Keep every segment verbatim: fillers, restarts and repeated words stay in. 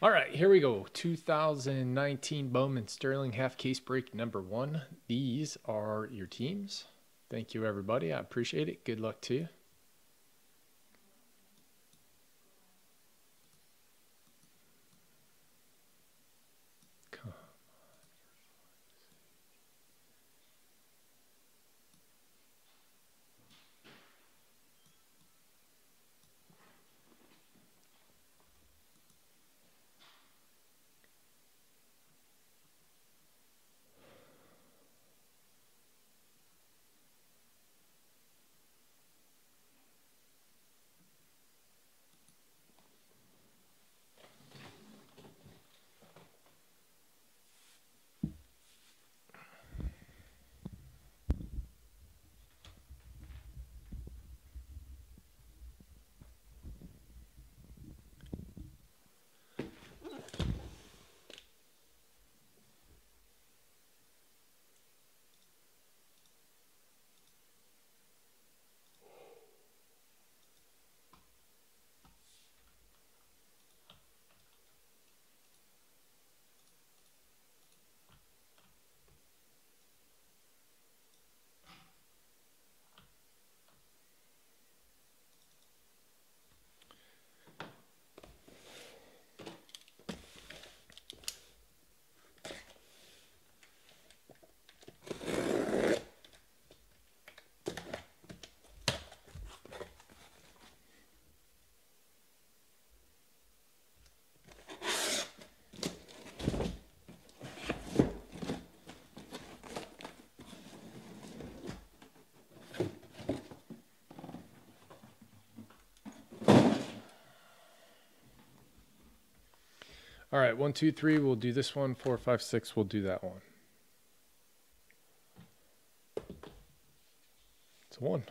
All right, here we go. two thousand nineteen Bowman Sterling half case break number one. These are your teams. Thank you, everybody. I appreciate it. Good luck to you. All right, one, two, three, we'll do this one. Four, five, six, we'll do that one. It's a one.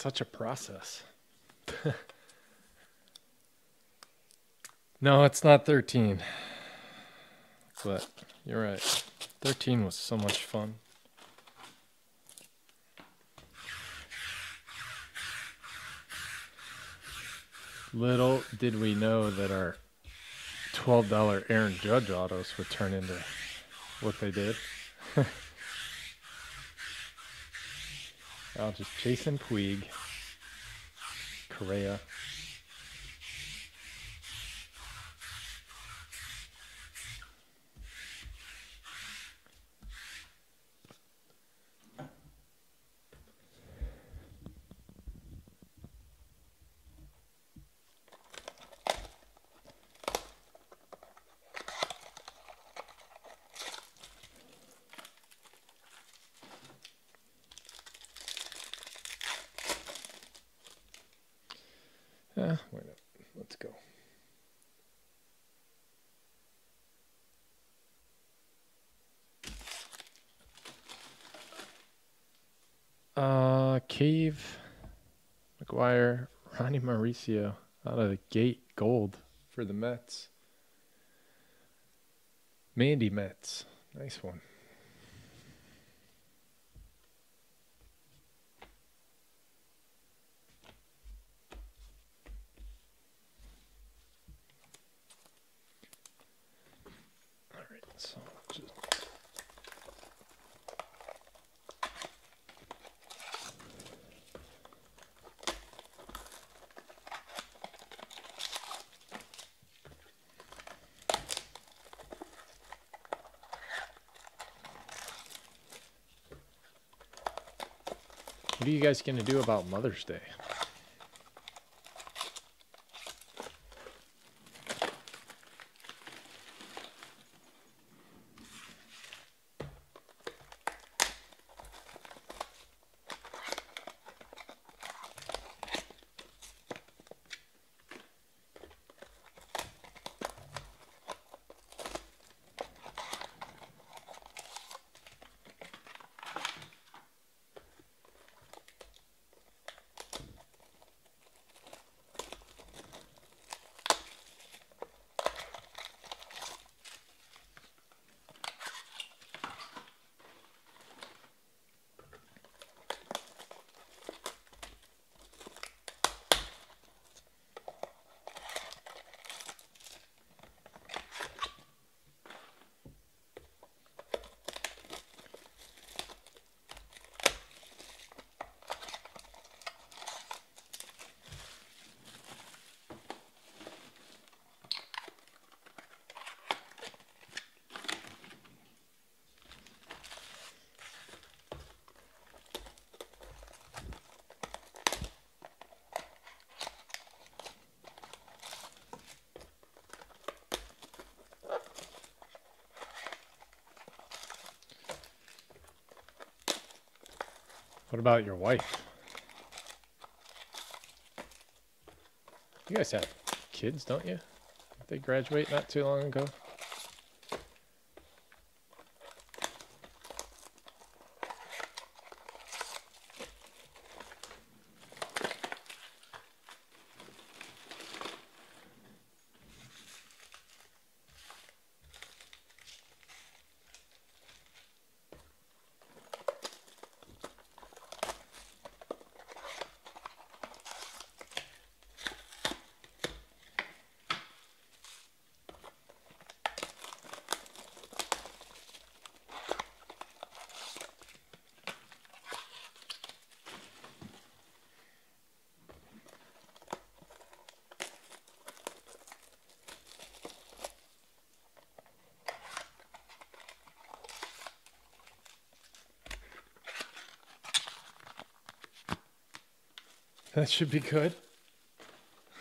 such a process. No, it's not thirteen. But you're right. thirteen was so much fun. Little did we know that our twelve dollar Aaron Judge autos would turn into what they did. I'll just chase in Puig. Correa. Uh, wait up. Let's go. Uh, Cave, McGuire, Ronnie Mauricio out of the gate gold for the Mets. Mandy Mets. Nice one. What are you guys going to do about Mother's Day? What about your wife? You guys have kids, don't you? Did they graduate not too long ago? That should be good.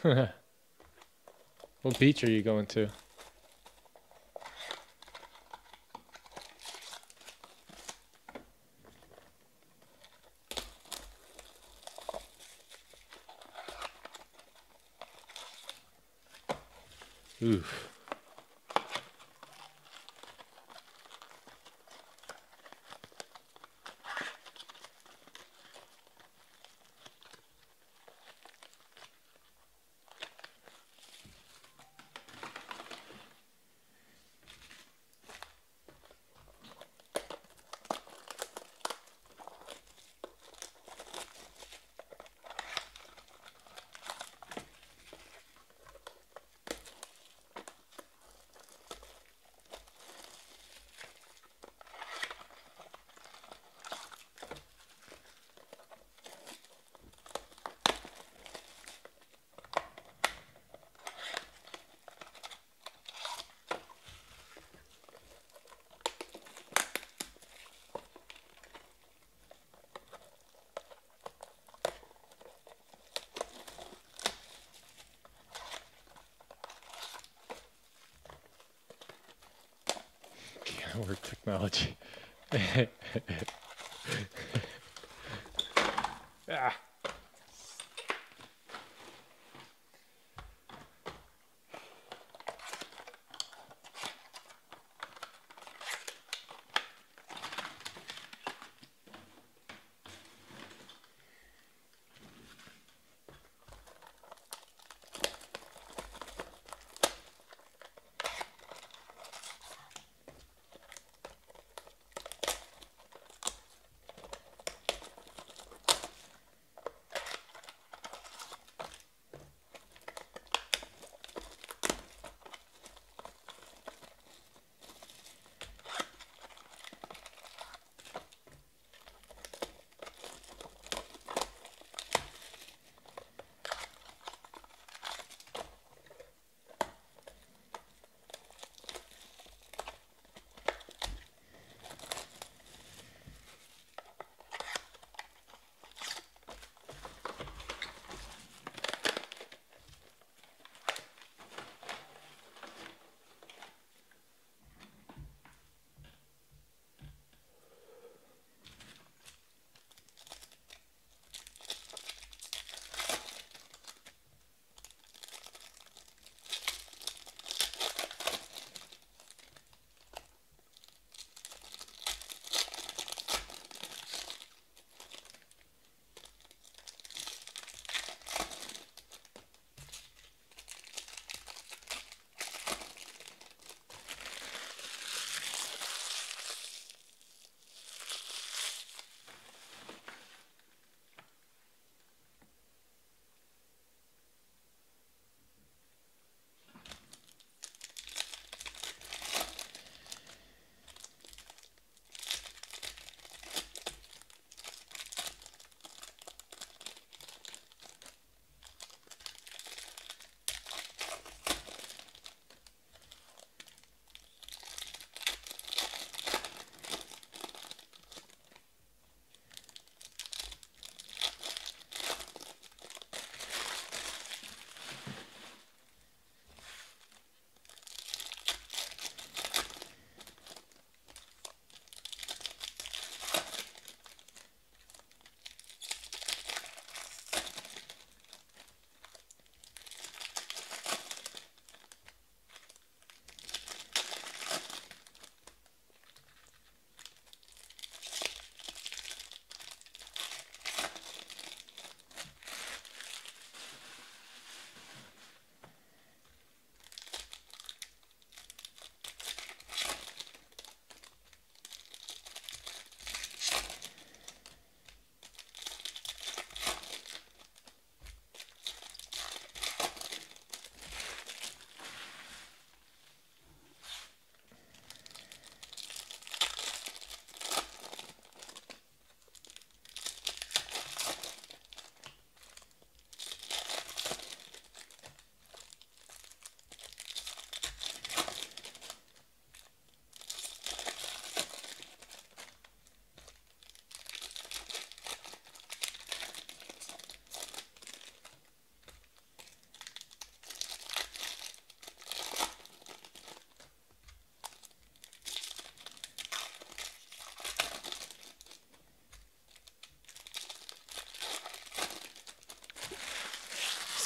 What beach are you going to? Oof. word, technology. Ah.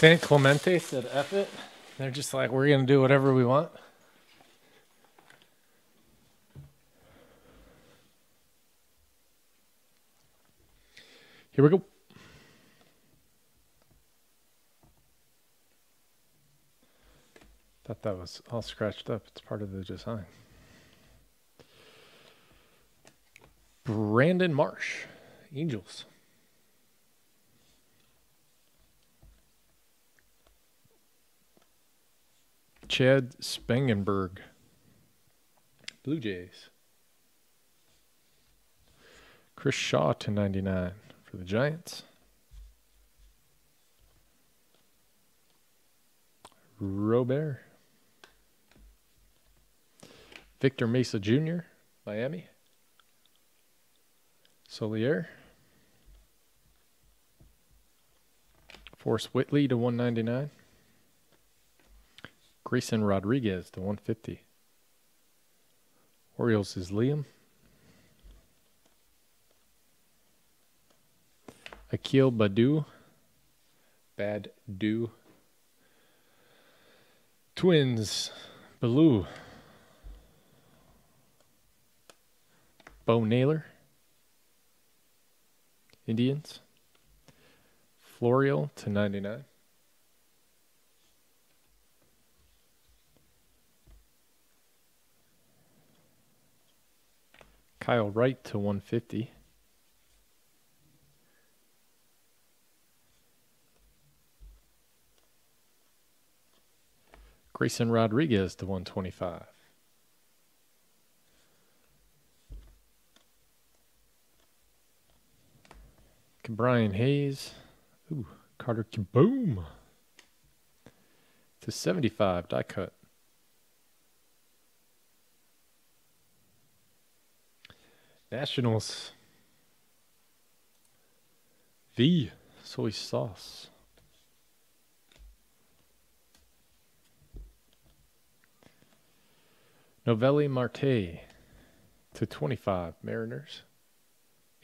Saint Clemente said F it. They're just like, we're going to do whatever we want. Here we go. Thought that was all scratched up. It's part of the design. Brandon Marsh, Angels. Chad Spangenberg, Blue Jays. Chris Shaw to ninety-nine for the Giants. Robert. Victor Mesa Junior, Miami. Solier. Forrest Whitley to one ninety-nine. Grayson Rodriguez to one fifty. Orioles is Liam. Akil Badu. Bad do. Twins. Baloo. Bo Naylor. Indians. Florial to ninety-nine. Kyle Wright to one fifty. Grayson Rodriguez to one twenty-five. Cabrian Hayes. Ooh, Carter Kaboom to seventy-five, die cut. Nationals. V, soy sauce. Novelli Marte to twenty-five, Mariners.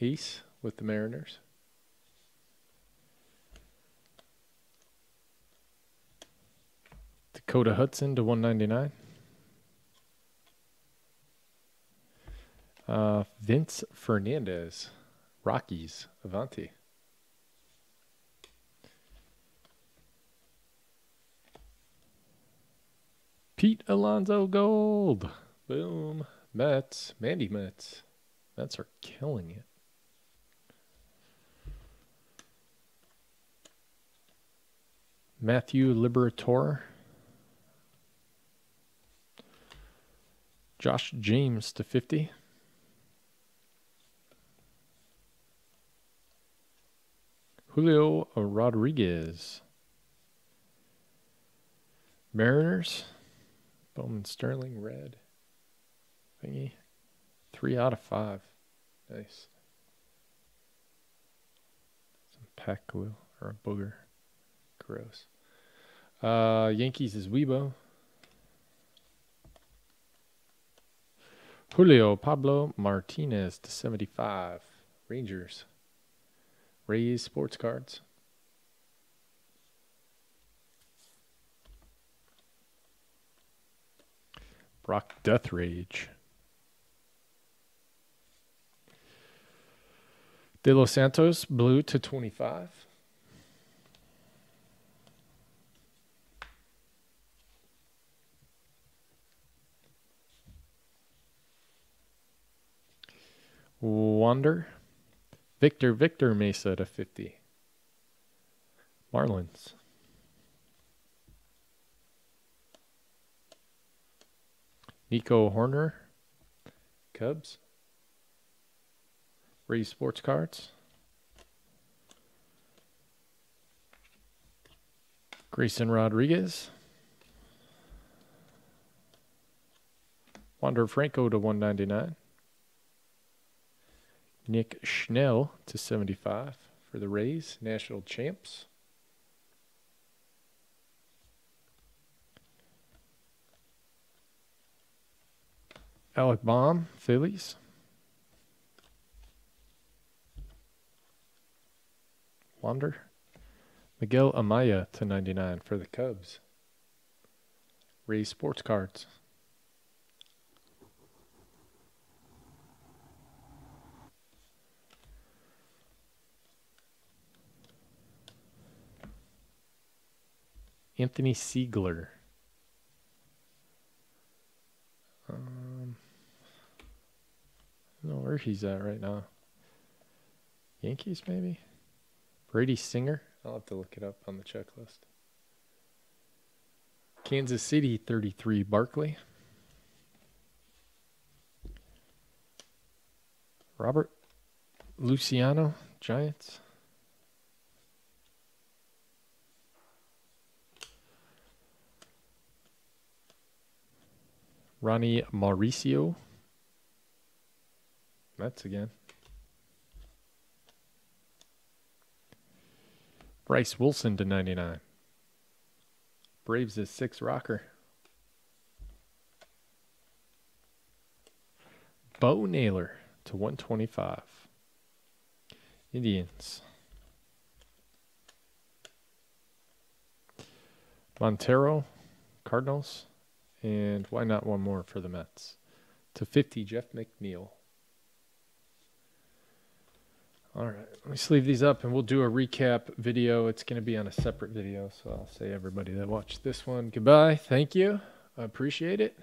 Ace with the Mariners. Dakota Hudson to one ninety-nine. Uh, Vince Fernandez, Rockies, Avanti. Pete Alonso Gold. Boom. Mets. Mandy Mets. Mets are killing it. Matthew Liberatore. Josh James to fifty. Julio Rodriguez. Mariners. Bowman Sterling red. Thingy. Three out of five. Nice. Some pack glue or a booger. Gross. Uh, Yankees is Weibo. Julio Pablo Martinez to seventy-five. Rangers. Rays sports cards. Brock Death Rage. De Los Santos blue to twenty-five. Wander. Victor, Victor Mesa to fifty. Marlins. Nico Horner. Cubs. Rays sports cards. Grayson Rodriguez. Wander Franco to one ninety-nine. Nick Schnell to seventy-five for the Rays, national champs. Alec Baum, Phillies. Wander. Miguel Amaya to ninety-nine for the Cubs. Rays sports cards. Anthony Siegler. Um, I don't know where he's at right now. Yankees, maybe? Brady Singer? I'll have to look it up on the checklist. Kansas City, thirty-three, Barkley. Robert Luciano, Giants. Ronnie Mauricio. Mets again. Bryce Wilson to ninety-nine. Braves is six rocker. Bo Naylor to one twenty-five. Indians. Montero, Cardinals. And why not one more for the Mets? To fifty, Jeff McNeil. All right, let me sleeve these up and we'll do a recap video. It's going to be on a separate video, so I'll say everybody that watched this one goodbye. Thank you. I appreciate it.